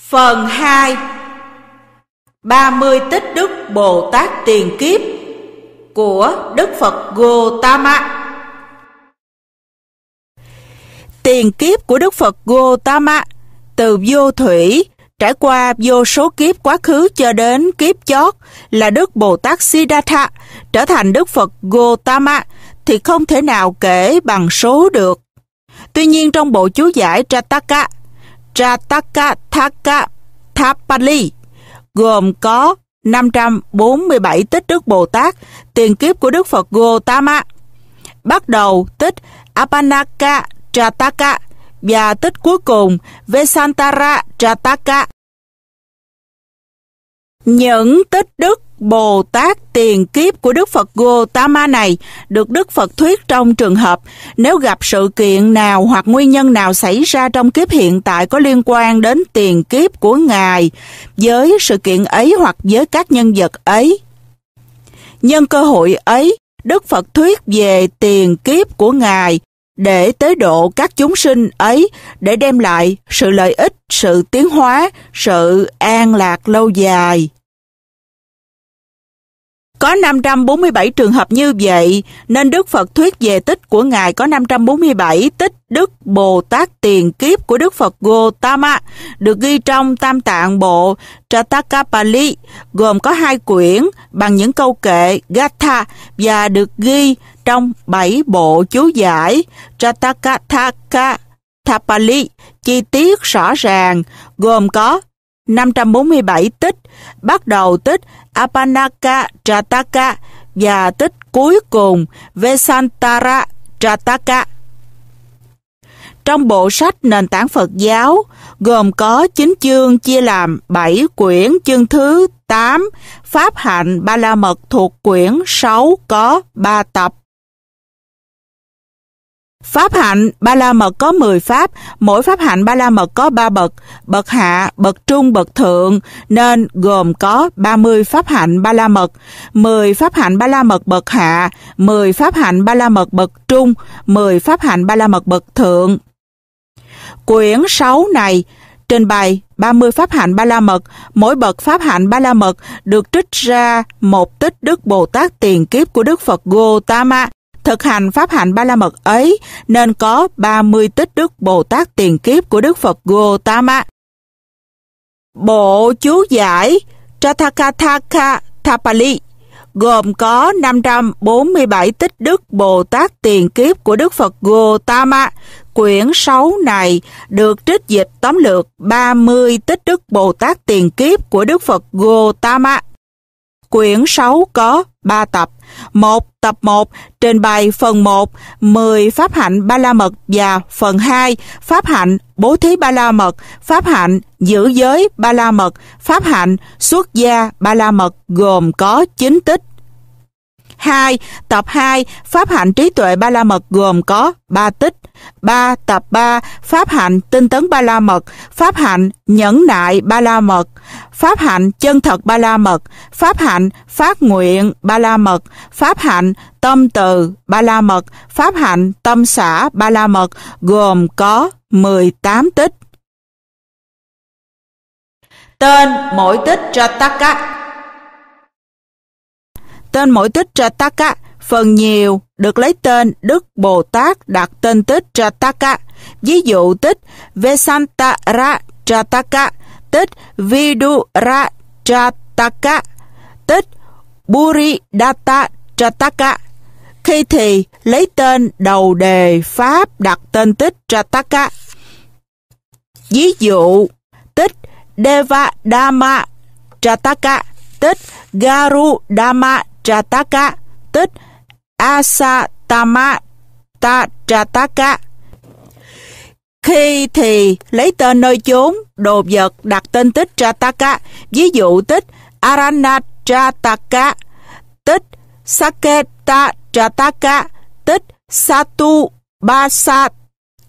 Phần 2: 30 tích đức Bồ Tát tiền kiếp của Đức Phật Gotama. Tiền kiếp của Đức Phật Gotama từ vô thủy trải qua vô số kiếp quá khứ cho đến kiếp chót là Đức Bồ Tát Siddhattha trở thành Đức Phật Gotama thì không thể nào kể bằng số được. Tuy nhiên trong bộ chú giải Jātaka, Jātakaṭṭhakathāpāḷi gồm có 547 tích đức Bồ Tát tiền kiếp của Đức Phật Gotama. Bắt đầu tích Apaṇṇaka Jātaka và tích cuối cùng Vessantara Jātaka. Những tích đức Bồ Tát tiền kiếp của Đức Phật Gotama này được Đức Phật thuyết trong trường hợp nếu gặp sự kiện nào hoặc nguyên nhân nào xảy ra trong kiếp hiện tại có liên quan đến tiền kiếp của Ngài với sự kiện ấy hoặc với các nhân vật ấy. Nhân cơ hội ấy, Đức Phật thuyết về tiền kiếp của Ngài để tế độ các chúng sinh ấy để đem lại sự lợi ích, sự tiến hóa, sự an lạc lâu dài. Có 547 trường hợp như vậy, nên Đức Phật thuyết về tích của Ngài có 547 tích đức Bồ Tát tiền kiếp của Đức Phật Gotama được ghi trong Tam Tạng Bộ Chathakapali, gồm có 2 quyển bằng những câu kệ Gatha và được ghi trong 7 bộ chú giải Tathakathaka Thapali chi tiết rõ ràng, gồm có 547 tích, bắt đầu tích Apaṇṇaka Jātaka và tích cuối cùng Vessantara Jātaka. Trong bộ sách Nền tảng Phật giáo gồm có 9 chương chia làm 7 quyển. Chương thứ 8 Pháp Hạnh Ba-La-Mật thuộc quyển 6 có 3 tập. Pháp hạnh Ba-La-Mật có 10 pháp, mỗi pháp hạnh Ba-La-Mật có 3 bậc, bậc hạ, bậc trung, bậc thượng, nên gồm có 30 pháp hạnh Ba-La-Mật, 10 pháp hạnh Ba-La-Mật bậc hạ, 10 pháp hạnh Ba-La-Mật bậc trung, 10 pháp hạnh Ba-La-Mật bậc thượng. Quyển 6 này trình bày 30 pháp hạnh Ba-La-Mật, mỗi bậc pháp hạnh Ba-La-Mật được trích ra một tích đức Bồ Tát tiền kiếp của Đức Phật Gotama thực hành pháp hạnh Ba-La-Mật ấy, nên có 30 tích đức Bồ Tát tiền kiếp của Đức Phật Gotama. Bộ chú giải Tathakathaka Thapali gồm có 547 tích đức Bồ Tát tiền kiếp của Đức Phật Gotama. Quyển 6 này được trích dịch tóm lược 30 tích đức Bồ Tát tiền kiếp của Đức Phật Gotama. Quyển 6 có 3 tập. Tập 1 trình bày phần 1 10 pháp hạnh Ba-La-Mật và phần 2 pháp hạnh bố thí Ba-La-Mật, pháp hạnh giữ giới Ba-La-Mật, pháp hạnh xuất gia Ba-La-Mật gồm có 9 tích. 2. Tập 2 pháp hạnh trí tuệ Ba-La-Mật gồm có 3 tích. 3. Tập 3 pháp hạnh tinh tấn Ba-La-Mật, pháp hạnh nhẫn nại Ba-La-Mật, pháp hạnh chân thật Ba-La-Mật, pháp hạnh phát nguyện Ba-La-Mật, pháp hạnh tâm từ Ba-La-Mật, pháp hạnh tâm xả Ba-La-Mật gồm có 18 tích. Tên mỗi tích Jātaka. Tên mỗi tích Jātaka phần nhiều được lấy tên Đức Bồ Tát đặt tên tích Jātaka. Ví dụ tích Vessantara Jātaka, tích Vidura Jātaka, tích Buridatta Jātaka. Khi thì lấy tên đầu đề pháp đặt tên tích Jātaka. Ví dụ tích Devadama Jātaka, tích Garudama Jātaka, tích Asatama Tathakathaka. Khi thì lấy tên nơi chốn đồ vật đặt tên tích Jātaka. Ví dụ tích Arana Jātaka, tích Saketa Jātaka, tích Satu Basa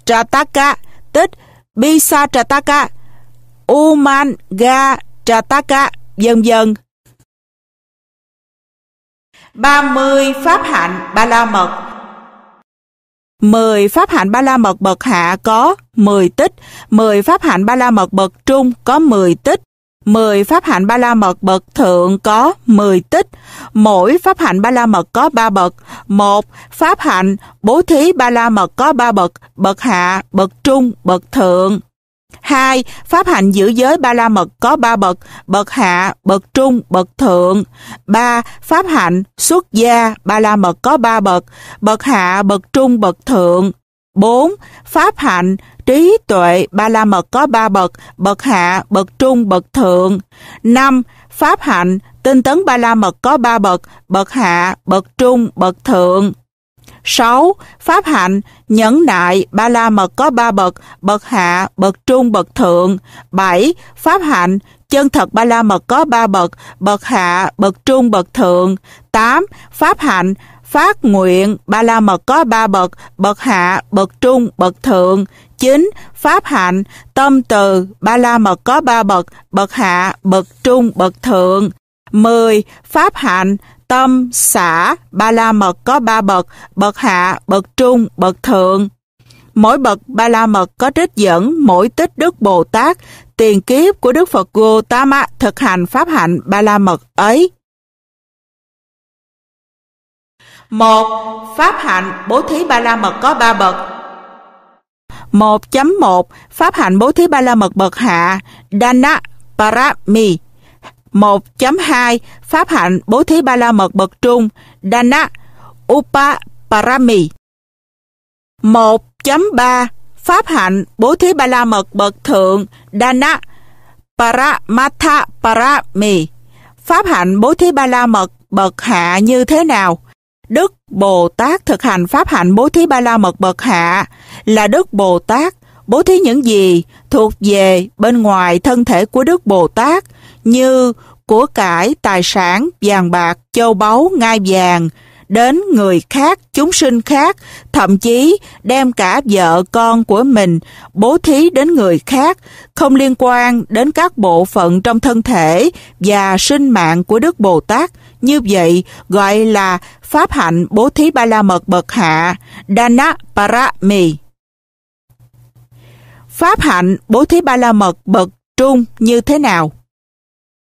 Jātaka, tích Bisa Jātaka, Umanga Jātaka, vân vân. 30 pháp hạnh Ba-La-Mật. 10 Pháp hạnh Ba-la-mật bậc hạ có 10 tích, 10 Pháp hạnh Ba-la-mật bậc trung có 10 tích, 10 Pháp hạnh Ba-la-mật bậc thượng có 10 tích. Mỗi Pháp hạnh Ba-la-mật có 3 bậc. 1. Pháp hạnh bố thí Ba-la-mật có 3 bậc, bậc hạ, bậc trung, bậc thượng. 2. Pháp hạnh giữ giới Ba-la-mật có 3 bậc, bậc hạ, bậc trung, bậc thượng. 3. Pháp hạnh xuất gia Ba-la-mật có 3 bậc, bậc hạ, bậc trung, bậc thượng. 4. Pháp hạnh trí tuệ Ba-la-mật có 3 bậc, bậc hạ, bậc trung, bậc thượng. 5. Pháp hạnh tinh tấn Ba-la-mật có 3 bậc, bậc hạ, bậc trung, bậc thượng. 6. Pháp hạnh nhẫn nại Ba-la-mật có 3 bậc, bậc hạ, bậc trung, bậc thượng. 7. Pháp hạnh chân thật Ba-la-mật có 3 bậc, bậc hạ, bậc trung, bậc thượng. 8. Pháp hạnh phát nguyện Ba-la-mật có 3 bậc, bậc hạ, bậc trung, bậc thượng. 9. Pháp hạnh tâm từ Ba-la-mật có 3 bậc, bậc hạ, bậc trung, bậc thượng. 10. Pháp hạnh tâm xả Ba-la-mật có 3 bậc, bậc hạ, bậc trung, bậc thượng. Mỗi bậc Ba-la-mật có trích dẫn mỗi tích Đức Bồ Tát tiền kiếp của Đức Phật Gotama thực hành pháp hạnh Ba-la-mật ấy. 1. Pháp hạnh bố thí Ba-la-mật có 3 bậc. 1.1. Pháp hạnh bố thí Ba-la-mật bậc hạ Dana Parami. 1.2. Pháp hạnh bố thí Ba-la-mật bậc trung Dana Upaparami. 1.3. Pháp hạnh bố thí Ba-la-mật bậc thượng Dana Paramatthaparami. Pháp hạnh bố thí Ba-la-mật bậc hạ như thế nào? Đức Bồ Tát thực hành pháp hạnh bố thí Ba-la-mật bậc hạ là Đức Bồ Tát bố thí những gì thuộc về bên ngoài thân thể của Đức Bồ Tát như của cải, tài sản, vàng bạc, châu báu, ngai vàng đến người khác, chúng sinh khác, thậm chí đem cả vợ con của mình bố thí đến người khác, không liên quan đến các bộ phận trong thân thể và sinh mạng của Đức Bồ Tát. Như vậy gọi là pháp hạnh bố thí Ba-la-mật bậc hạ Dana Parami. Pháp hạnh bố thí Ba-la-mật bậc trung như thế nào?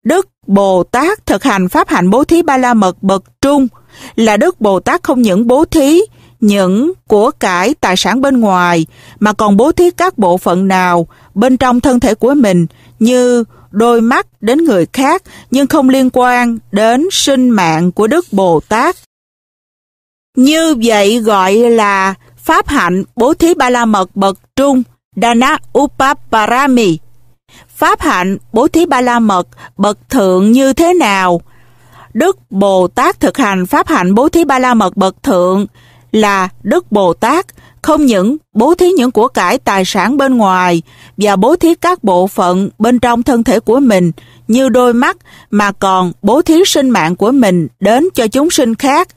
Đức Bồ Tát thực hành pháp hạnh bố thí Ba-la-mật bậc trung là Đức Bồ Tát không những bố thí những của cải tài sản bên ngoài mà còn bố thí các bộ phận nào bên trong thân thể của mình như đôi mắt đến người khác nhưng không liên quan đến sinh mạng của Đức Bồ Tát. Như vậy gọi là pháp hạnh bố thí Ba-la-mật bậc trung Dana Upaparami. Pháp hạnh bố thí Ba-la-mật bậc thượng như thế nào? Đức Bồ Tát thực hành pháp hạnh bố thí Ba-la-mật bậc thượng là Đức Bồ Tát không những bố thí những của cải tài sản bên ngoài và bố thí các bộ phận bên trong thân thể của mình như đôi mắt mà còn bố thí sinh mạng của mình đến cho chúng sinh khác.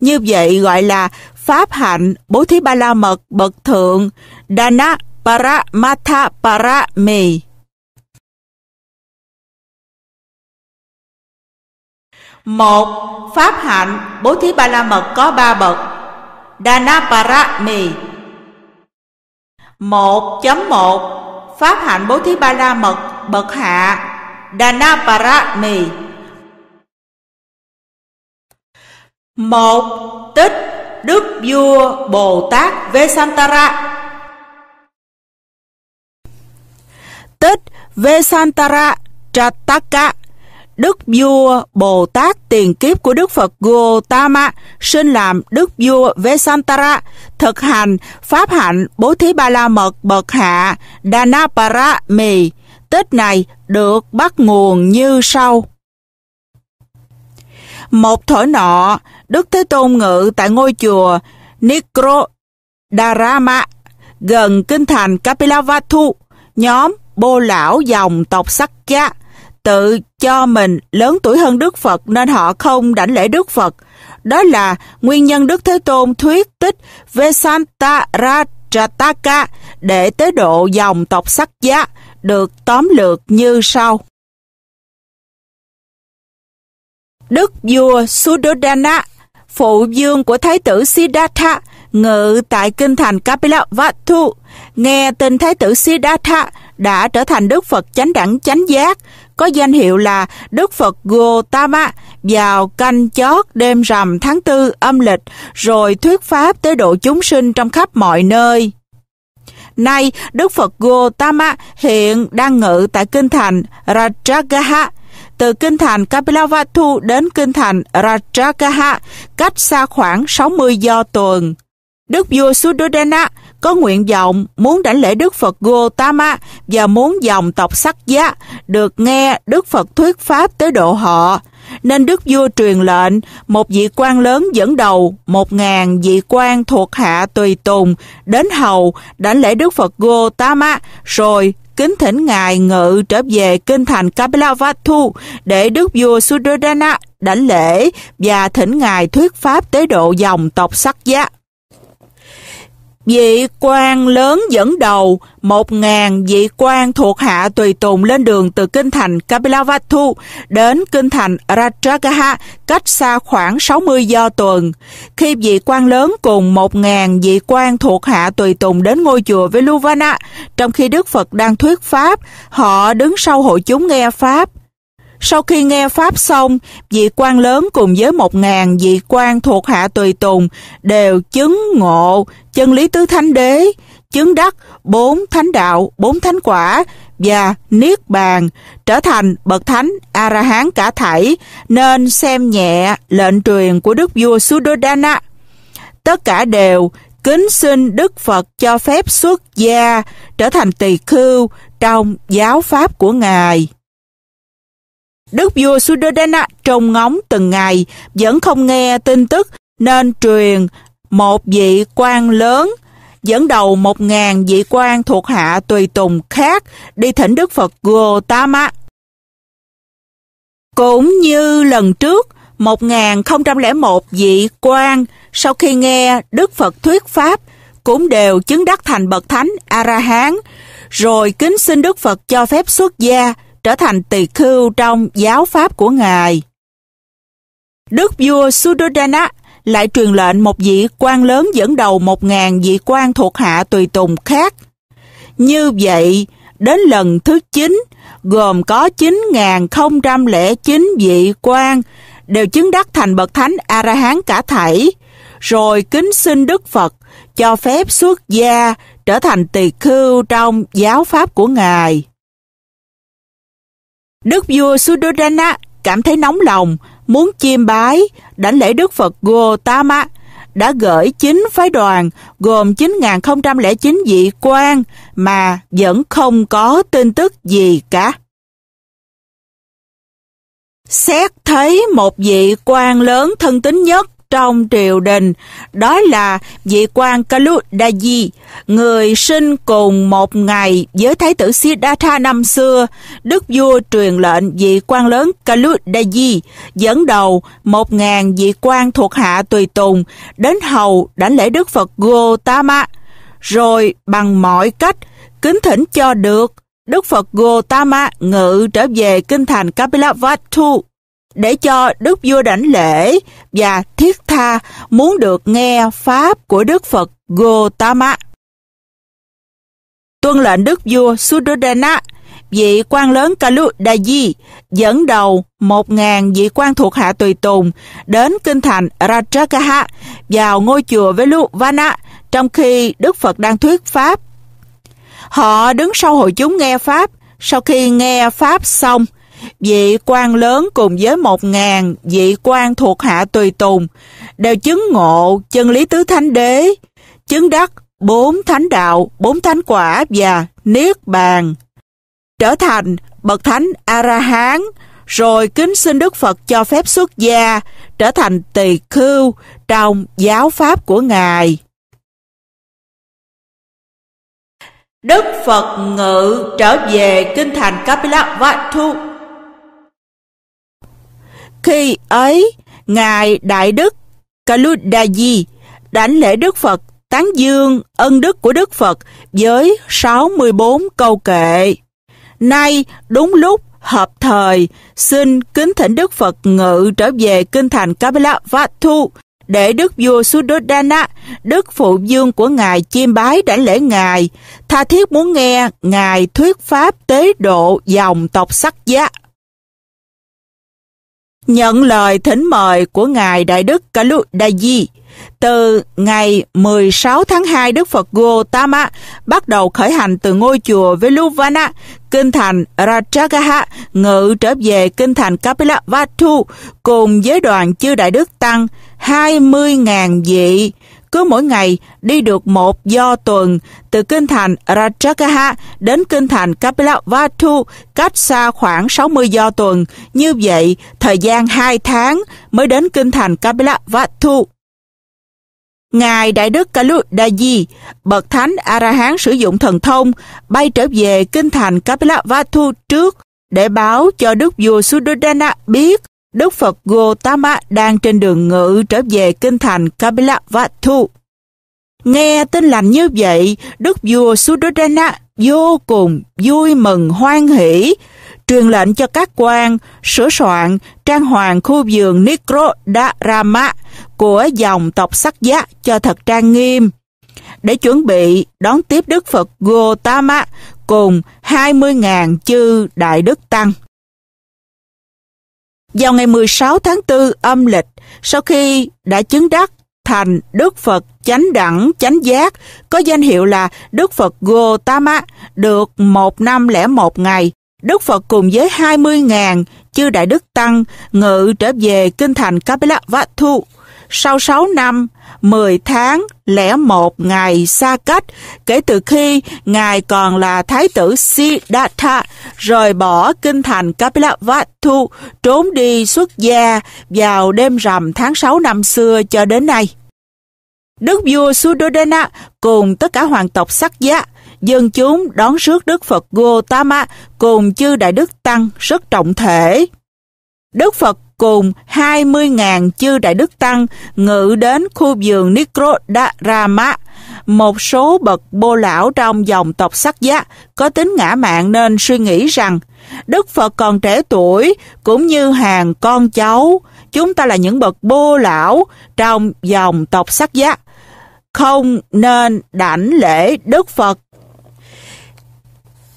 Như vậy gọi là pháp hạnh bố thí Ba-la-mật bậc thượng Dana Paramatthaparami. 1. Pháp hạnh bố thí Ba-la-mật có 3 bậc Dana Parami. 1.1. Pháp hạnh bố thí Ba-la-mật bậc hạ Dana Parami. 1. Tích Đức Vua Bồ Tát Vessantara. Tích Vessantara Jātaka. Đức vua Bồ Tát tiền kiếp của Đức Phật Gotama sinh làm Đức vua Vessantara thực hành pháp hạnh bố thí Ba-la-mật bậc hạ Dana Parami. Tích này được bắt nguồn như sau. Một thuở nọ, Đức Thế Tôn ngự tại ngôi chùa Nigrodhārāma gần kinh thành Kapilavatthu. Nhóm bô lão dòng tộc Sakka tự cho mình lớn tuổi hơn Đức Phật nên họ không đảnh lễ Đức Phật. Đó là nguyên nhân Đức Thế Tôn thuyết tích Vessantara Jātaka để tế độ dòng tộc Sañjaya được tóm lược như sau. Đức vua Suddhodana, phụ vương của thái tử Siddhattha, ngự tại kinh thành Kapilavatthu, nghe tin Thái tử Siddhattha đã trở thành Đức Phật chánh đẳng chánh giác, có danh hiệu là Đức Phật Gotama, vào canh chót đêm rằm tháng 4 âm lịch, rồi thuyết pháp tới độ chúng sinh trong khắp mọi nơi. Nay, Đức Phật Gotama hiện đang ngự tại kinh thành Rājagaha. Từ kinh thành Kapilavatthu đến kinh thành Rājagaha, cách xa khoảng 60 do tuần. Đức vua Suddhodana có nguyện vọng muốn đảnh lễ Đức Phật Gotama và muốn dòng tộc Sakya được nghe Đức Phật thuyết pháp tới độ họ. Nên Đức vua truyền lệnh một vị quan lớn dẫn đầu 1.000 vị quan thuộc hạ tùy tùng đến hầu đảnh lễ Đức Phật Gotama, rồi kính thỉnh ngài ngự trở về kinh thành Kapilavatthu để Đức vua Suddhodana đảnh lễ và thỉnh ngài thuyết pháp tế độ dòng tộc Sakya. Vị quan lớn dẫn đầu 1.000 vị quan thuộc hạ tùy tùng lên đường từ kinh thành Kapilavatthu đến kinh thành Rājagaha, cách xa khoảng 60 do tuần. Khi vị quan lớn cùng 1.000 vị quan thuộc hạ tùy tùng đến ngôi chùa Veḷuvana, trong khi Đức Phật đang thuyết pháp, họ đứng sau hội chúng nghe pháp. Sau khi nghe pháp xong, vị quan lớn cùng với 1.000 vị quan thuộc hạ tùy tùng đều chứng ngộ chân lý tứ thánh đế, chứng đắc 4 thánh đạo, 4 thánh quả và niết bàn, trở thành bậc thánh A-la-hán cả thảy, nên xem nhẹ lệnh truyền của Đức vua Suddhodana. Tất cả đều kính xin Đức Phật cho phép xuất gia, trở thành tỳ khưu trong giáo pháp của ngài. Đức vua Suddhodana trông ngóng từng ngày vẫn không nghe tin tức, nên truyền một vị quan lớn dẫn đầu 1.000 vị quan thuộc hạ tùy tùng khác đi thỉnh Đức Phật Gotama. Cũng như lần trước, 1.001 vị quan sau khi nghe Đức Phật thuyết pháp cũng đều chứng đắc thành bậc thánh A-la-hán, rồi kính xin Đức Phật cho phép xuất gia, trở thành tỳ khưu trong giáo pháp của ngài. Đức vua Suddhodana lại truyền lệnh một vị quan lớn dẫn đầu 1.000 vị quan thuộc hạ tùy tùng khác. Như vậy, đến lần thứ 9, gồm có 9.009 vị quan đều chứng đắc thành bậc thánh A-la-hán cả thảy, rồi kính xin Đức Phật cho phép xuất gia, trở thành tỳ khưu trong giáo pháp của ngài. Đức vua Suddhodana cảm thấy nóng lòng, muốn chiêm bái, đảnh lễ Đức Phật Gotama, đã gửi 9 phái đoàn gồm 9.009 vị quan mà vẫn không có tin tức gì cả. Xét thấy một vị quan lớn thân tín nhất trong triều đình, đó là vị quan Kāḷudāyī, người sinh cùng một ngày với Thái tử Siddhattha năm xưa, Đức vua truyền lệnh vị quan lớn Kāḷudāyī dẫn đầu 1.000 vị quan thuộc hạ tùy tùng đến hầu đảnh lễ Đức Phật Gotama, rồi bằng mọi cách kính thỉnh cho được Đức Phật Gotama ngự trở về kinh thành Kapilavatthu để cho Đức vua đảnh lễ và thiết tha muốn được nghe pháp của Đức Phật Gotama. Tuân lệnh Đức vua Suddhodana, vị quan lớn Kāḷudāyī dẫn đầu 1.000 vị quan thuộc hạ tùy tùng đến kinh thành Rājagaha, vào ngôi chùa Veḷuvana, trong khi Đức Phật đang thuyết pháp. Họ đứng sau hội chúng nghe pháp. Sau khi nghe pháp xong, vị quan lớn cùng với 1.000 vị quan thuộc hạ tùy tùng đều chứng ngộ chân lý tứ thánh đế, chứng đắc 4 thánh đạo, 4 thánh quả và niết bàn, trở thành bậc thánh A-la-hán, rồi kính xin Đức Phật cho phép xuất gia, trở thành tỳ khưu trong giáo pháp của ngài. Đức Phật ngự trở về kinh thành Kapilavatthu. Khi ấy, ngài Đại Đức Kāḷudāyī đảnh lễ Đức Phật, tán dương ân đức của Đức Phật với 64 câu kệ. Nay đúng lúc hợp thời, xin kính thỉnh Đức Phật ngự trở về kinh thành Kapilavatthu Để Đức vua Suddhodana, Đức Phụ Vương của Ngài chiêm bái đảnh lễ Ngài, tha thiết muốn nghe Ngài thuyết pháp tế độ dòng tộc Sắc Giá. Nhận lời thỉnh mời của Ngài Đại Đức Kāḷudāyī, từ ngày 16 tháng 2 Đức Phật Gotama bắt đầu khởi hành từ ngôi chùa Veḷuvana, kinh thành Rājagaha, ngự trở về kinh thành Kapilavatthu cùng với đoàn chư Đại Đức Tăng 20.000 vị. Cứ mỗi ngày đi được một do tuần từ kinh thành Rājagaha đến kinh thành Kapilavatthu, cách xa khoảng 60 do tuần. Như vậy, thời gian 2 tháng mới đến kinh thành Kapilavatthu. Ngài Đại Đức Kāḷudāyī, bậc thánh A-la-hán sử dụng thần thông, bay trở về kinh thành Kapilavatthu trước để báo cho Đức vua Suddhodana biết Đức Phật Gotama đang trên đường ngự trở về kinh thành Kapilavatthu. Nghe tin lành như vậy, Đức vua Suddhodana vô cùng vui mừng hoan hỷ, truyền lệnh cho các quan sửa soạn trang hoàng khu vườn Nigrodhārāma của dòng tộc Sắc Giá cho thật trang nghiêm, để chuẩn bị đón tiếp Đức Phật Gotama cùng 20.000 chư Đại Đức Tăng. Vào ngày 16 tháng 4 âm lịch, sau khi đã chứng đắc thành Đức Phật Chánh Đẳng Chánh Giác, có danh hiệu là Đức Phật Gotama, được 1 năm lẻ 1 ngày, Đức Phật cùng với 20.000 chư Đại Đức Tăng ngự trở về kinh thành Kapilavatthu. Sau 6 năm, 10 tháng lẻ 1 ngày xa cách, kể từ khi Ngài còn là Thái tử Siddhattha, rời bỏ kinh thành Kapilavatthu, trốn đi xuất gia vào đêm rằm tháng 6 năm xưa cho đến nay. Đức vua Suddhodana cùng tất cả hoàng tộc Sắc Giá, dân chúng đón rước Đức Phật Gotama cùng chư Đại Đức Tăng rất trọng thể. Đức Phật cùng 20.000 chư Đại Đức Tăng ngự đến khu vườn Nigrodhārāma. Một số bậc bô lão trong dòng tộc Sắc Giá có tính ngã mạn nên suy nghĩ rằng Đức Phật còn trẻ tuổi cũng như hàng con cháu. Chúng ta là những bậc bô lão trong dòng tộc Sắc Giá, không nên đảnh lễ Đức Phật.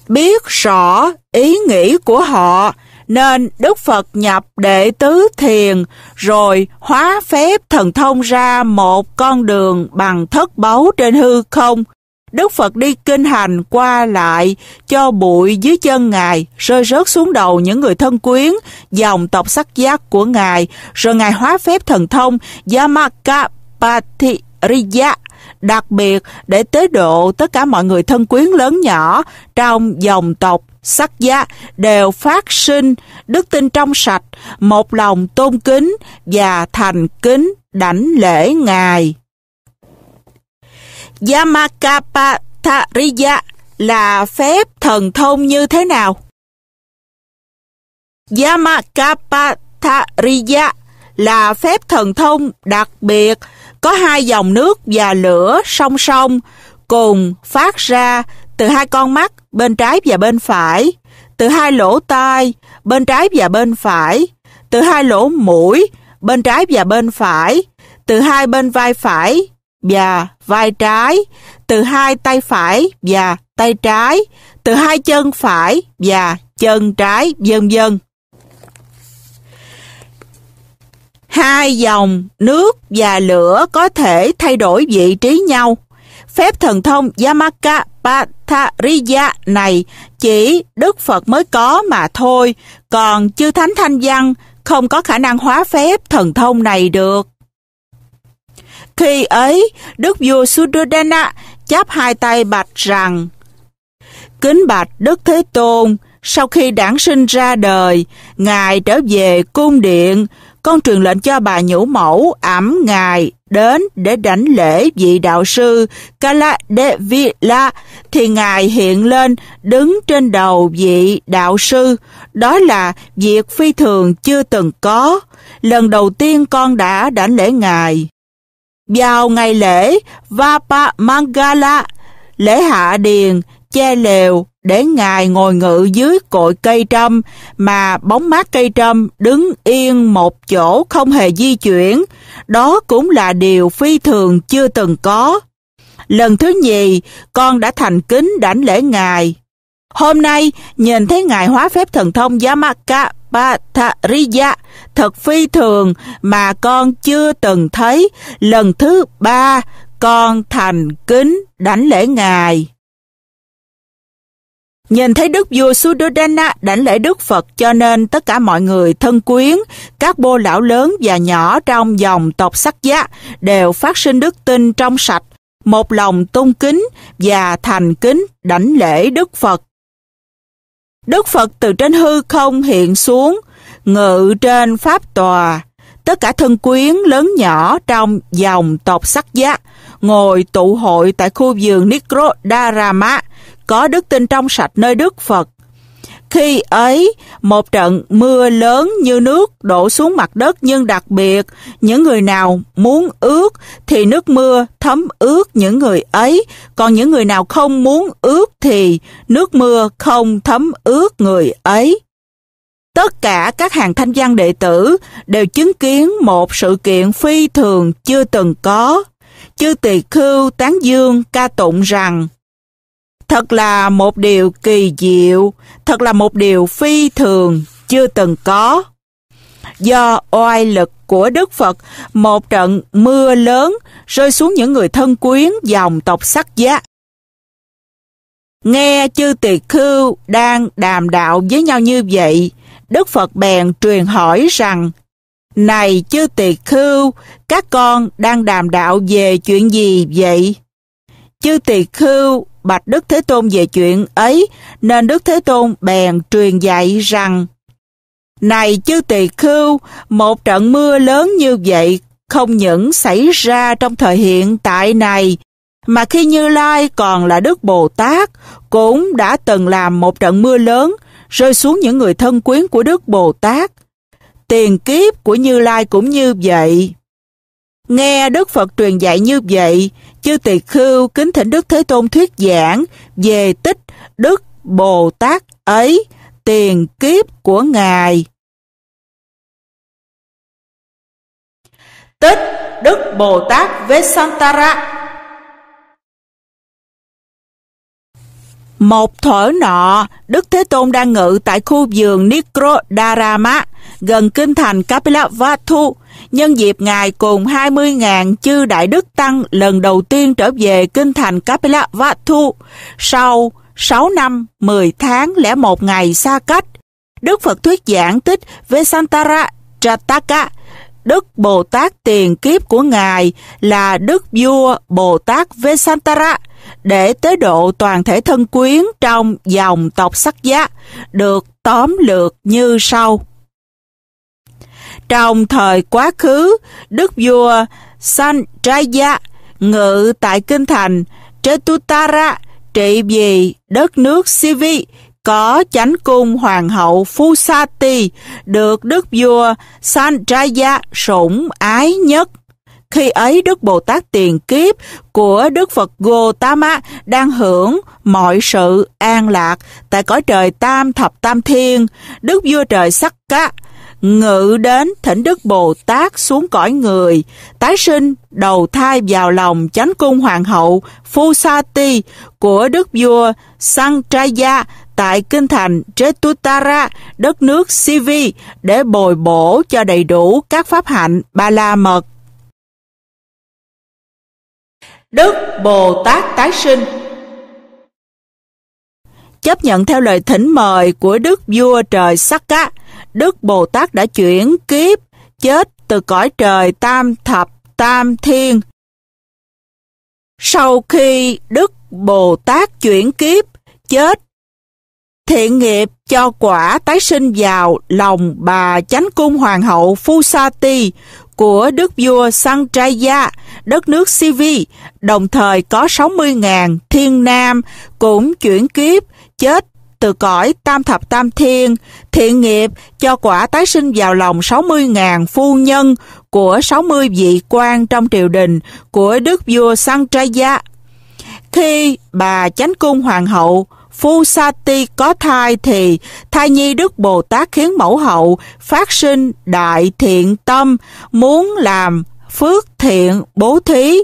Biết rõ ý nghĩ của họ, nên Đức Phật nhập đệ tứ thiền rồi hóa phép thần thông ra một con đường bằng thất báu trên hư không. Đức Phật đi kinh hành qua lại, cho bụi dưới chân Ngài rơi rớt xuống đầu những người thân quyến dòng tộc Sắc Giá của Ngài, rồi Ngài hóa phép thần thông Yamakapāṭihāriya, đặc biệt để tế độ tất cả mọi người thân quyến lớn nhỏ trong dòng tộc Sắc Giá đều phát sinh đức tin trong sạch, một lòng tôn kính và thành kính đảnh lễ Ngài. Yamakapāṭihāriya là phép thần thông như thế nào? Yamakapāṭihāriya là phép thần thông đặc biệt, có 2 dòng nước và lửa song song cùng phát ra từ 2 con mắt bên trái và bên phải, từ 2 lỗ tai bên trái và bên phải, từ 2 lỗ mũi bên trái và bên phải, từ 2 bên vai phải và vai trái, từ 2 tay phải và tay trái, từ 2 chân phải và chân trái, vân vân. 2 dòng nước và lửa có thể thay đổi vị trí nhau. Phép thần thông Yamakapāṭihāriya này chỉ Đức Phật mới có mà thôi, còn chư thánh thanh văn không có khả năng hóa phép thần thông này được. Khi ấy, Đức vua Suddhodana chắp 2 tay bạch rằng: Kính bạch Đức Thế Tôn, sau khi đản sinh ra đời, Ngài trở về cung điện, con truyền lệnh cho bà nhũ mẫu ẵm Ngài đến để đảnh lễ vị đạo sư Kāḷadevila, thì Ngài hiện lên đứng trên đầu vị đạo sư. Đó là việc phi thường chưa từng có. Lần đầu tiên con đã đảnh lễ Ngài. Vào ngày lễ Vapa Mangala, lễ hạ điền, che lều, để Ngài ngồi ngự dưới cội cây trâm, mà bóng mát cây trâm đứng yên một chỗ không hề di chuyển, đó cũng là điều phi thường chưa từng có. Lần thứ nhì, con đã thành kính đảnh lễ Ngài. Hôm nay, nhìn thấy Ngài hóa phép thần thông Yamakapāṭihāriya, thật phi thường mà con chưa từng thấy. Lần thứ ba, con thành kính đảnh lễ Ngài. Nhìn thấy Đức vua Suddhodana đảnh lễ Đức Phật, cho nên tất cả mọi người thân quyến, các bô lão lớn và nhỏ trong dòng tộc Sakya đều phát sinh đức tin trong sạch, một lòng tôn kính và thành kính đảnh lễ Đức Phật. Đức Phật từ trên hư không hiện xuống, ngự trên pháp tòa. Tất cả thân quyến lớn nhỏ trong dòng tộc Sakya ngồi tụ hội tại khu vườn Nigrodhārāma, có đức tin trong sạch nơi Đức Phật. Khi ấy, một trận mưa lớn như nước đổ xuống mặt đất, nhưng đặc biệt, những người nào muốn ướt thì nước mưa thấm ướt những người ấy, còn những người nào không muốn ướt thì nước mưa không thấm ướt người ấy. Tất cả các hàng thanh văn đệ tử đều chứng kiến một sự kiện phi thường chưa từng có. Chư Tỳ Khưu tán dương ca tụng rằng: thật là một điều kỳ diệu, thật là một điều phi thường chưa từng có. Do oai lực của Đức Phật, một trận mưa lớn rơi xuống những người thân quyến dòng tộc Sakya. Nghe chư Tỳ Khưu đang đàm đạo với nhau như vậy, Đức Phật bèn truyền hỏi rằng: này chư Tỳ Khưu, các con đang đàm đạo về chuyện gì vậy? Chư Tỳ Khưu bạch Đức Thế Tôn về chuyện ấy, nên Đức Thế Tôn bèn truyền dạy rằng: này chư Tỳ Khưu, một trận mưa lớn như vậy không những xảy ra trong thời hiện tại này, mà khi Như Lai còn là Đức Bồ Tát cũng đã từng làm một trận mưa lớn rơi xuống những người thân quyến của Đức Bồ Tát. Tiền kiếp của Như Lai cũng như vậy. Nghe Đức Phật truyền dạy như vậy, chư Tỳ Khưu kính thỉnh Đức Thế Tôn thuyết giảng về tích Đức Bồ Tát ấy, tiền kiếp của Ngài. Tích Đức Bồ Tát Vessantara. Một thuở nọ, Đức Thế Tôn đang ngự tại khu vườn Nigrodhārāma gần kinh thành Kapilavatthu. Nhân dịp Ngài cùng 20.000 chư Đại Đức Tăng lần đầu tiên trở về kinh thành Kapilavatthu sau 6 năm 10 tháng lẻ 1 ngày xa cách, Đức Phật thuyết giảng tích Vessantara Jātaka. Đức Bồ Tát tiền kiếp của Ngài là Đức Vua Bồ Tát Vessantara, để tế độ toàn thể thân quyến trong dòng tộc Sakya, được tóm lược như sau. Trong thời quá khứ, Đức vua Sañjaya ngự tại kinh thành Jetuttara, trị vì đất nước Sivi, có chánh cung hoàng hậu Phusatī, được Đức vua Sañjaya sủng ái nhất. Khi ấy, Đức Bồ Tát tiền kiếp của Đức Phật Gotama đang hưởng mọi sự an lạc tại cõi trời Tam Thập Tam Thiên. Đức vua trời Sakka ngự đến thỉnh Đức Bồ Tát xuống cõi người, tái sinh đầu thai vào lòng chánh cung hoàng hậu Phusatī của Đức vua Sañjaya tại kinh thành Jetuttara, đất nước Sivi, để bồi bổ cho đầy đủ các pháp hạnh Ba-La-Mật. Đức Bồ Tát tái sinh. Chấp nhận theo lời thỉnh mời của Đức vua trời Sakka, Đức Bồ Tát đã chuyển kiếp chết từ cõi trời Tam Thập Tam Thiên. Sau khi Đức Bồ Tát chuyển kiếp chết, thiện nghiệp cho quả tái sinh vào lòng bà chánh cung hoàng hậu Phusatī của Đức vua Sañjaya, đất nước Sivi, đồng thời có 60.000 thiên nam cũng chuyển kiếp chết từ cõi Tam Thập Tam Thiên, thiện nghiệp cho quả tái sinh vào lòng 60.000 phu nhân của 60 vị quan trong triều đình của Đức vua Sañjaya. Khi bà chánh cung hoàng hậu Phusatī có thai thì thai nhi Đức Bồ Tát khiến mẫu hậu phát sinh đại thiện tâm, muốn làm phước thiện bố thí.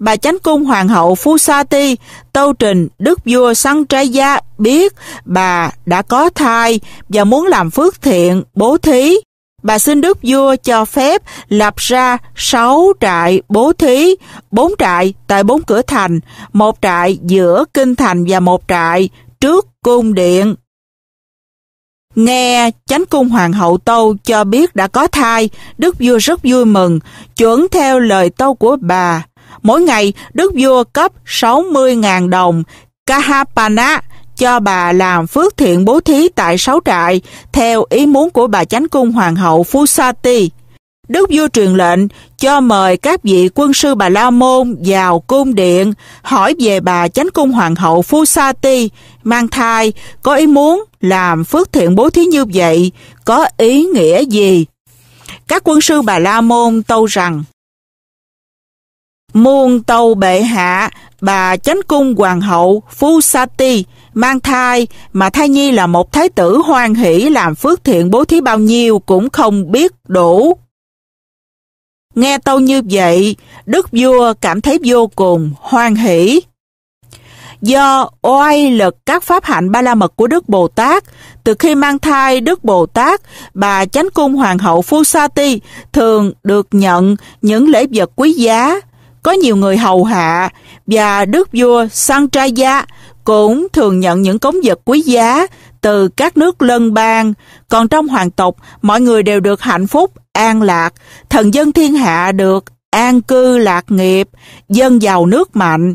Bà Chánh Cung Hoàng hậu Phusatī tâu trình Đức vua Sañjaya biết bà đã có thai và muốn làm phước thiện bố thí. Bà xin Đức vua cho phép lập ra 6 trại bố thí, 4 trại tại 4 cửa thành, 1 trại giữa kinh thành và 1 trại trước cung điện. Nghe Chánh Cung Hoàng hậu tâu cho biết đã có thai, Đức vua rất vui mừng, chuẩn theo lời tâu của bà. Mỗi ngày, Đức vua cấp 60.000 đồng Kahapana cho bà làm phước thiện bố thí tại 6 trại, theo ý muốn của bà Chánh Cung Hoàng hậu Phusatī. Đức vua truyền lệnh cho mời các vị quân sư Bà La Môn vào cung điện, hỏi về bà Chánh Cung Hoàng hậu Phusatī mang thai, có ý muốn làm phước thiện bố thí như vậy, có ý nghĩa gì? Các quân sư Bà La Môn tâu rằng: Muôn tâu bệ hạ, bà Chánh Cung Hoàng hậu Phusatī mang thai, mà thai nhi là một thái tử hoan hỷ, làm phước thiện bố thí bao nhiêu cũng không biết đủ. Nghe tâu như vậy, Đức vua cảm thấy vô cùng hoan hỷ. Do oai lực các pháp hạnh Ba-La-Mật của Đức Bồ Tát, từ khi mang thai Đức Bồ Tát, bà Chánh Cung Hoàng hậu Phusatī thường được nhận những lễ vật quý giá, có nhiều người hầu hạ, và Đức vua Sañjaya cũng thường nhận những cống vật quý giá từ các nước lân bang. Còn trong hoàng tộc, mọi người đều được hạnh phúc, an lạc, thần dân thiên hạ được an cư lạc nghiệp, dân giàu nước mạnh.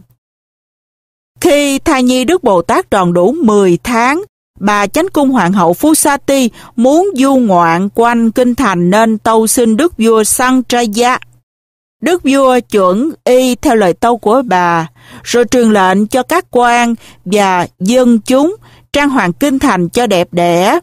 Khi thai nhi Đức Bồ Tát tròn đủ 10 tháng, bà Chánh Cung Hoàng hậu Phusatī muốn du ngoạn quanh kinh thành nên tâu xin Đức vua Sañjaya. Đức vua chuẩn y theo lời tâu của bà, rồi truyền lệnh cho các quan và dân chúng trang hoàng kinh thành cho đẹp đẽ.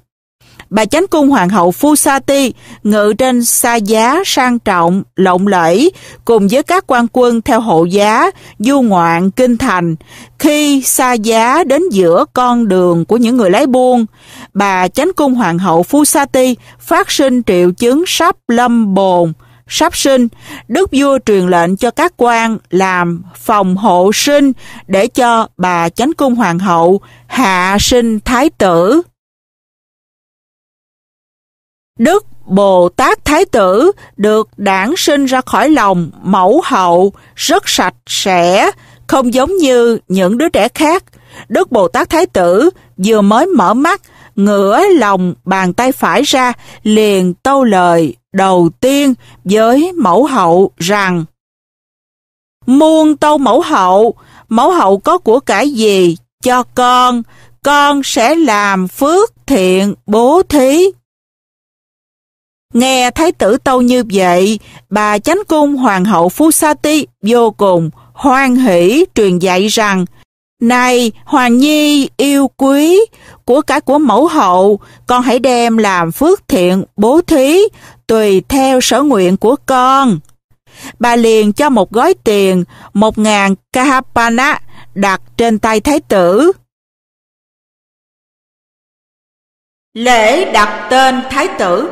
Bà Chánh Cung Hoàng hậu Phusatī ngự trên xa giá sang trọng, lộng lẫy, cùng với các quan quân theo hộ giá, du ngoạn kinh thành. Khi xa giá đến giữa con đường của những người lái buôn, bà Chánh Cung Hoàng hậu Phusatī phát sinh triệu chứng sắp lâm bồn, sắp sinh. Đức vua truyền lệnh cho các quan làm phòng hộ sinh để cho bà Chánh Cung Hoàng hậu hạ sinh thái tử. Đức Bồ Tát Thái tử được đản sinh ra khỏi lòng mẫu hậu, rất sạch sẽ, không giống như những đứa trẻ khác. Đức Bồ Tát Thái tử vừa mới mở mắt, ngửa lòng bàn tay phải ra, liền tâu lời đầu tiên với mẫu hậu rằng: Muôn tâu mẫu hậu có của cải gì cho con sẽ làm phước thiện bố thí. Nghe thái tử tâu như vậy, bà Chánh Cung Hoàng hậu Phusatī vô cùng hoan hỷ, truyền dạy rằng: Này Hoàng nhi yêu quý, của cải của mẫu hậu, con hãy đem làm phước thiện bố thí, tùy theo sở nguyện của con. Bà liền cho một gói tiền 1.000 Kahapana đặt trên tay thái tử. Lễ đặt tên thái tử.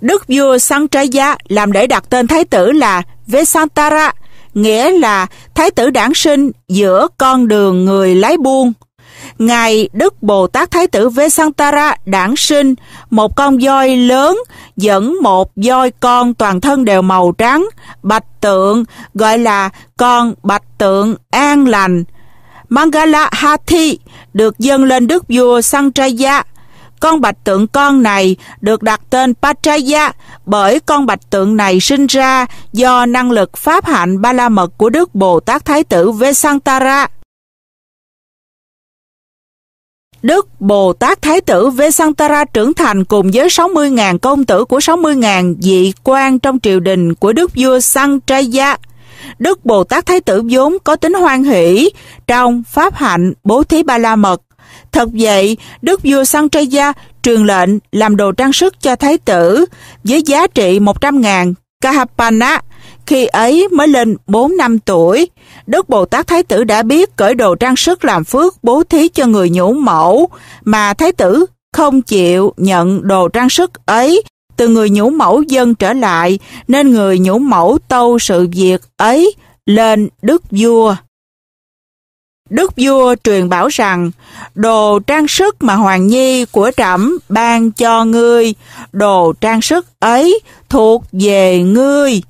Đức vua Sañjaya làm lễ đặt tên thái tử là Vessantara, nghĩa là thái tử đản sinh giữa con đường người lái buôn. Ngày Đức Bồ Tát Thái tử Vessantara đản sinh, một con voi lớn dẫn một voi con toàn thân đều màu trắng, bạch tượng, gọi là con bạch tượng an lành. Mangala Hathi được dâng lên Đức vua Sañjaya. Con bạch tượng con này được đặt tên Patraya bởi con bạch tượng này sinh ra do năng lực pháp hạnh Ba-La-Mật của Đức Bồ Tát Thái tử Vessantara. Đức Bồ Tát Thái tử Vessantara trưởng thành cùng với 60.000 công tử của 60.000 vị quan trong triều đình của Đức vua Sañjaya. Đức Bồ Tát Thái tử vốn có tính hoan hỷ trong pháp hạnh bố thí Ba-La-Mật. Thật vậy, Đức vua Sañjaya truyền lệnh làm đồ trang sức cho thái tử với giá trị 100.000 Kahapana, Khi ấy mới lên 4-5 tuổi, Đức Bồ Tát Thái Tử đã biết cởi đồ trang sức làm phước bố thí cho người nhũ mẫu, mà Thái Tử không chịu nhận đồ trang sức ấy từ người nhũ mẫu dân trở lại, nên người nhũ mẫu tâu sự việc ấy lên Đức Vua. Đức Vua truyền bảo rằng, đồ trang sức mà Hoàng Nhi của trẫm ban cho ngươi, đồ trang sức ấy thuộc về ngươi.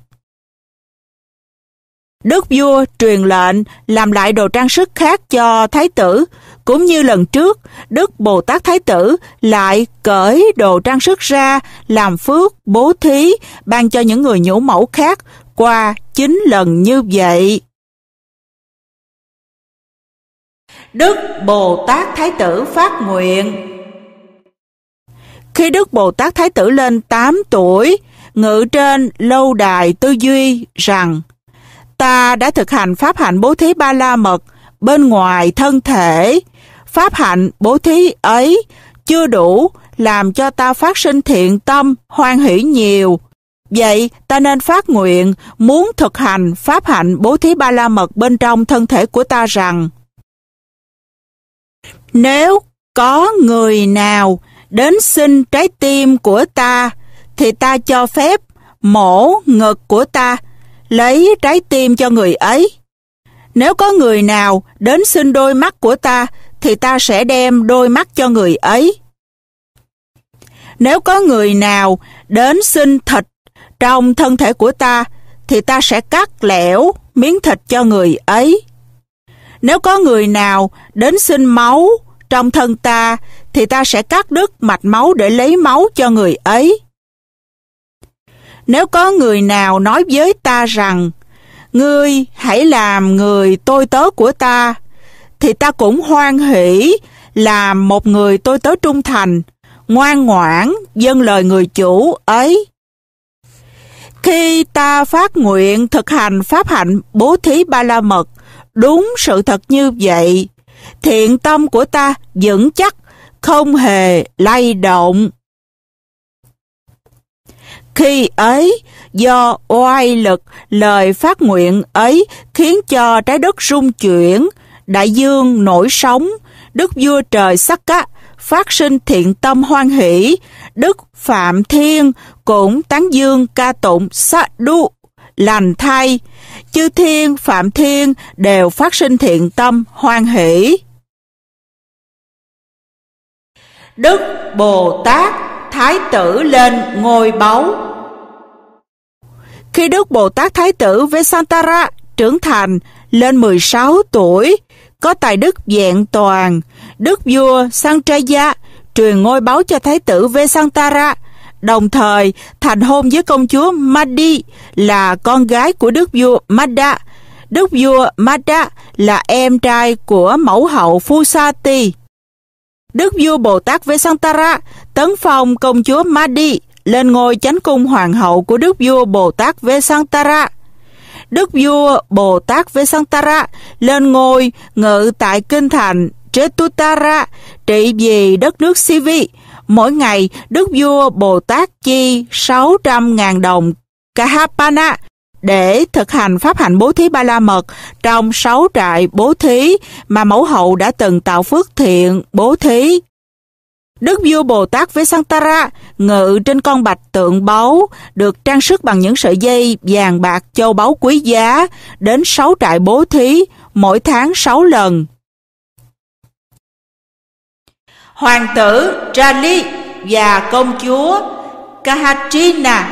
Đức Vua truyền lệnh làm lại đồ trang sức khác cho Thái Tử. Cũng như lần trước, Đức Bồ Tát Thái Tử lại cởi đồ trang sức ra làm phước bố thí ban cho những người nhũ mẫu khác qua 9 lần như vậy. Đức Bồ Tát Thái Tử phát nguyện. Khi Đức Bồ Tát Thái Tử lên 8 tuổi, ngự trên lâu đài tư duy rằng: ta đã thực hành pháp hạnh bố thí ba la mật bên ngoài thân thể. Pháp hạnh bố thí ấy chưa đủ làm cho ta phát sinh thiện tâm, hoan hỷ nhiều. Vậy ta nên phát nguyện muốn thực hành pháp hạnh bố thí ba la mật bên trong thân thể của ta rằng: nếu có người nào đến xin trái tim của ta, thì ta cho phép mổ ngực của ta, lấy trái tim cho người ấy. Nếu có người nào đến xin đôi mắt của ta, thì ta sẽ đem đôi mắt cho người ấy. Nếu có người nào đến xin thịt trong thân thể của ta, thì ta sẽ cắt lẻo miếng thịt cho người ấy. Nếu có người nào đến xin máu trong thân ta, thì ta sẽ cắt đứt mạch máu để lấy máu cho người ấy. Nếu có người nào nói với ta rằng: ngươi hãy làm người tôi tớ của ta, thì ta cũng hoan hỷ làm một người tôi tớ trung thành, ngoan ngoãn vâng lời người chủ ấy. Khi ta phát nguyện thực hành pháp hạnh bố thí ba la mật đúng sự thật như vậy, thiện tâm của ta vững chắc, không hề lay động. Khi ấy, do oai lực lời phát nguyện ấy khiến cho trái đất rung chuyển, đại dương nổi sóng, Đức Vua Trời Sakka phát sinh thiện tâm hoan hỷ. Đức Phạm Thiên cũng tán dương ca tụng Sadhu, lành thay, chư thiên Phạm Thiên đều phát sinh thiện tâm hoan hỷ. Đức Bồ Tát Thái Tử lên ngôi báu. Khi Đức Bồ Tát Thái Tử Vessantara trưởng thành lên 16 tuổi, có tài đức vẹn toàn, Đức Vua Sañjaya truyền ngôi báu cho Thái Tử Vessantara, đồng thời thành hôn với công chúa Maddī là con gái của Đức Vua Maddha. Đức Vua Maddha là em trai của mẫu hậu Phusatī. Đức Vua Bồ Tát Vessantara tấn phong công chúa Maddī lên ngôi chánh cung hoàng hậu của Đức Vua Bồ Tát Vessantara. Đức Vua Bồ Tát Vessantara lên ngôi ngự tại kinh thành Jetuttara, trị vì đất nước Sivi. Mỗi ngày, Đức Vua Bồ Tát chi 600.000 đồng Kahapana để thực hành pháp hạnh bố thí ba la mật trong 6 trại bố thí mà mẫu hậu đã từng tạo phước thiện bố thí. Đức Vua Bồ Tát Vessantara ngự trên con bạch tượng báu được trang sức bằng những sợi dây vàng bạc châu báu quý giá đến 6 trại bố thí, mỗi tháng 6 lần. Hoàng tử Trali và công chúa Kaṇhājinā.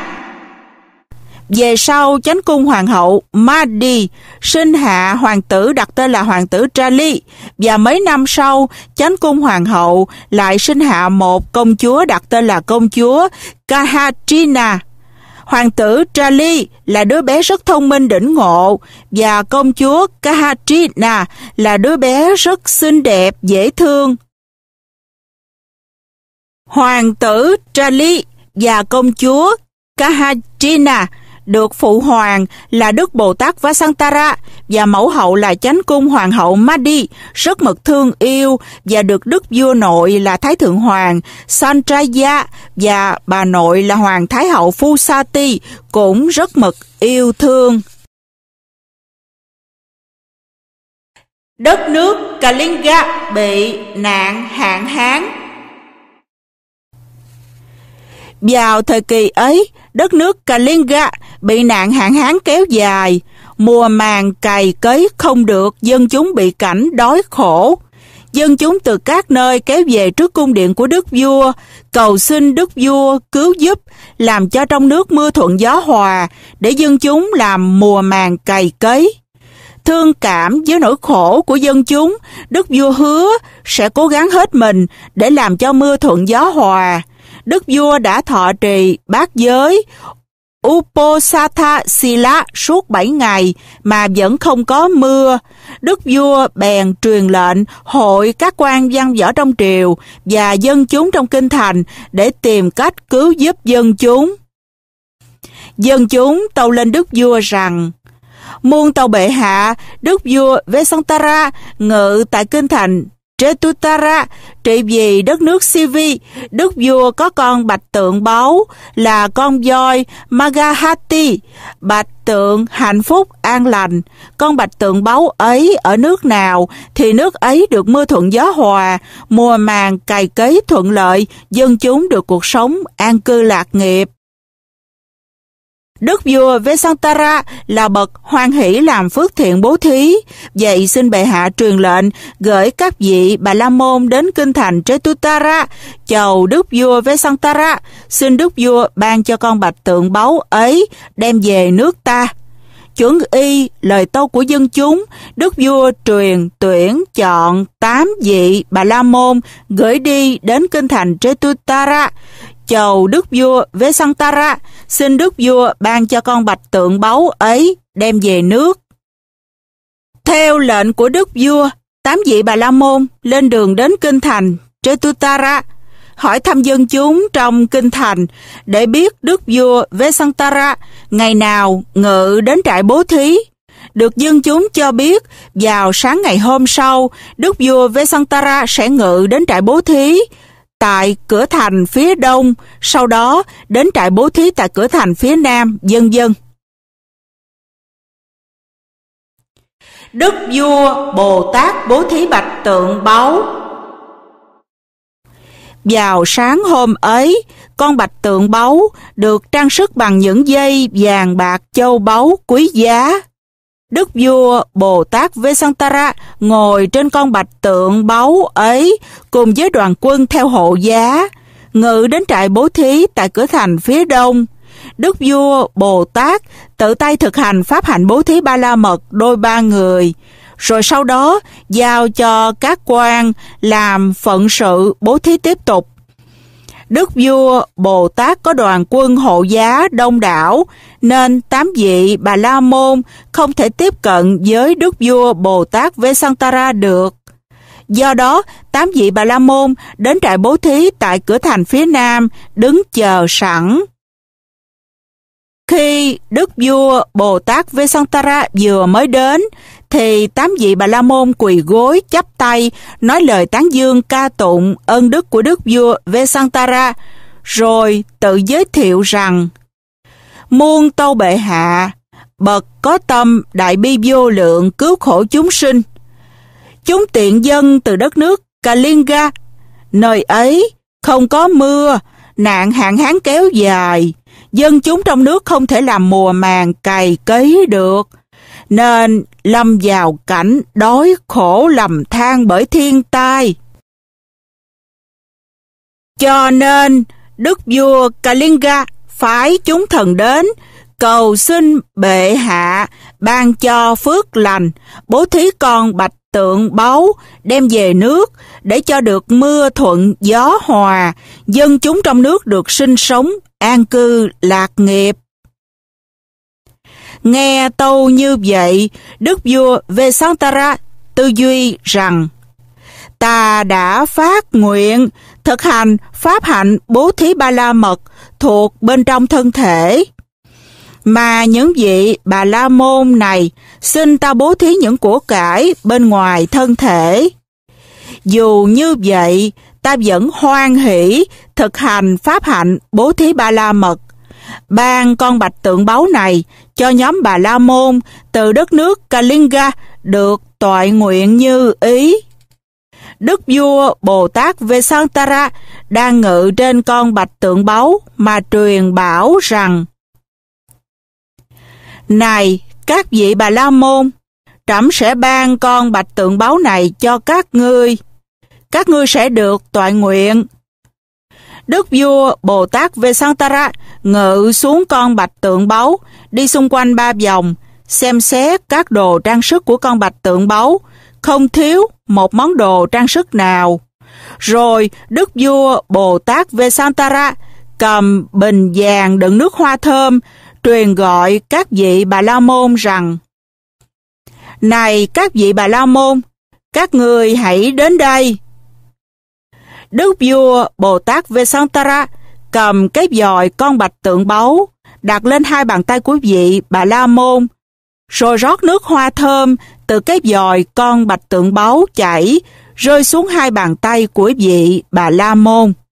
Về sau, chánh cung hoàng hậu Maddī sinh hạ hoàng tử đặt tên là hoàng tử Trali, và mấy năm sau, chánh cung hoàng hậu lại sinh hạ một công chúa đặt tên là công chúa Kaṇhājinā. Hoàng tử Trali là đứa bé rất thông minh đỉnh ngộ, và công chúa Kaṇhājinā là đứa bé rất xinh đẹp, dễ thương. Hoàng tử Trali và công chúa Kaṇhājinā được phụ hoàng là Đức Bồ Tát Vessantara và mẫu hậu là Chánh Cung Hoàng hậu Maddī rất mực thương yêu và được Đức Vua Nội là Thái Thượng Hoàng Sañjaya và bà nội là Hoàng Thái hậu Phusatī cũng rất mực yêu thương. Đất nước Kalinga bị nạn hạn hán. Vào thời kỳ ấy, đất nước Kalinga bị nạn hạn hán kéo dài, mùa màng cày cấy không được, dân chúng bị cảnh đói khổ. Dân chúng từ các nơi kéo về trước cung điện của Đức Vua, cầu xin Đức Vua cứu giúp, làm cho trong nước mưa thuận gió hòa, để dân chúng làm mùa màng cày cấy. Thương cảm với nỗi khổ của dân chúng, Đức Vua hứa sẽ cố gắng hết mình để làm cho mưa thuận gió hòa. Đức Vua đã thọ trì bát giới Uposatha Sila suốt 7 ngày mà vẫn không có mưa. Đức Vua bèn truyền lệnh hội các quan văn võ trong triều và dân chúng trong kinh thành để tìm cách cứu giúp dân chúng. Dân chúng tâu lên Đức Vua rằng: Muôn tâu bệ hạ, Đức Vua Vessantara ngự tại kinh thành Jetuttara trị vì đất nước Sivi. Đức vua có con bạch tượng báu là con voi Magahati, bạch tượng hạnh phúc an lành. Con bạch tượng báu ấy ở nước nào thì nước ấy được mưa thuận gió hòa, mùa màng cày cấy thuận lợi, dân chúng được cuộc sống an cư lạc nghiệp. Đức vua Vessantara là bậc hoan hỷ làm phước thiện bố thí, vậy xin bệ hạ truyền lệnh gửi các vị Bà La Môn đến kinh thành Jetuttara chầu Đức vua Vessantara, xin Đức vua ban cho con bạch tượng báu ấy đem về nước ta. Chuẩn y lời tâu của dân chúng, Đức vua truyền tuyển chọn 8 vị Bà La Môn gửi đi đến kinh thành Jetuttara chầu Đức vua Vessantara, xin Đức vua ban cho con bạch tượng báu ấy đem về nước. Theo lệnh của Đức vua, 8 vị Bà La Môn lên đường đến kinh thành Jetuttara, hỏi thăm dân chúng trong kinh thành để biết Đức vua Vessantara ngày nào ngự đến trại bố thí. Được dân chúng cho biết vào sáng ngày hôm sau, Đức vua Vessantara sẽ ngự đến trại bố thí tại cửa thành phía đông, sau đó đến trại bố thí tại cửa thành phía nam, vân vân. Đức vua Bồ Tát bố thí bạch tượng báu. Vào sáng hôm ấy, con bạch tượng báu được trang sức bằng những dây vàng bạc châu báu quý giá. Đức vua Bồ Tát Vessantara ngồi trên con bạch tượng báu ấy cùng với đoàn quân theo hộ giá, ngự đến trại bố thí tại cửa thành phía đông. Đức vua Bồ Tát tự tay thực hành pháp hạnh bố thí Ba-la-mật đôi ba người, rồi sau đó giao cho các quan làm phận sự bố thí tiếp tục. Đức vua Bồ Tát có đoàn quân hộ giá đông đảo nên 8 vị Bà La Môn không thể tiếp cận với Đức vua Bồ Tát Vessantara được. Do đó, 8 vị Bà La Môn đến trại bố thí tại cửa thành phía nam đứng chờ sẵn. Khi Đức vua Bồ Tát Vessantara vừa mới đến thì 8 vị Bà La Môn quỳ gối chắp tay nói lời tán dương ca tụng ơn đức của Đức vua Vessantara, rồi tự giới thiệu rằng: Muôn tâu bệ hạ, bậc có tâm đại bi vô lượng cứu khổ chúng sinh, chúng tiện dân từ đất nước Kalinga, nơi ấy không có mưa, nạn hạn hán kéo dài, dân chúng trong nước không thể làm mùa màng cày cấy được, nên lâm vào cảnh đói khổ lầm than bởi thiên tai. Cho nên, Đức vua Kalinga phái chúng thần đến, cầu xin bệ hạ ban cho phước lành, bố thí con bạch tượng báu đem về nước để cho được mưa thuận gió hòa, dân chúng trong nước được sinh sống an cư lạc nghiệp. Nghe tâu như vậy, Đức vua Vessantara tư duy rằng: Ta đã phát nguyện thực hành pháp hạnh bố thí Ba-la-mật thuộc bên trong thân thể. mà những vị Bà La Môn này xin ta bố thí những của cải bên ngoài thân thể. Dù như vậy, ta vẫn hoan hỷ thực hành pháp hạnh bố thí Ba La Mật, ban con bạch tượng báu này cho nhóm Bà La Môn từ đất nước Kalinga được toại nguyện như ý. Đức vua Bồ Tát Vessantara đang ngự trên con bạch tượng báu mà truyền bảo rằng: Này các vị Bà La Môn, trẫm sẽ ban con bạch tượng báu này cho các ngươi sẽ được toại nguyện. Đức vua Bồ Tát Vessantara ngự xuống con bạch tượng báu, đi xung quanh ba vòng, xem xét các đồ trang sức của con bạch tượng báu, không thiếu một món đồ trang sức nào. Rồi Đức vua Bồ Tát Vessantara cầm bình vàng đựng nước hoa thơm, truyền gọi các vị Bà La Môn rằng: Này các vị Bà La Môn, các ngươi hãy đến đây. Đức vua Bồ Tát Vessantara cầm cái vòi con bạch tượng báu, đặt lên hai bàn tay của vị Bà La Môn, rồi rót nước hoa thơm từ cái vòi con bạch tượng báu chảy rơi xuống hai bàn tay của vị Bà La Môn.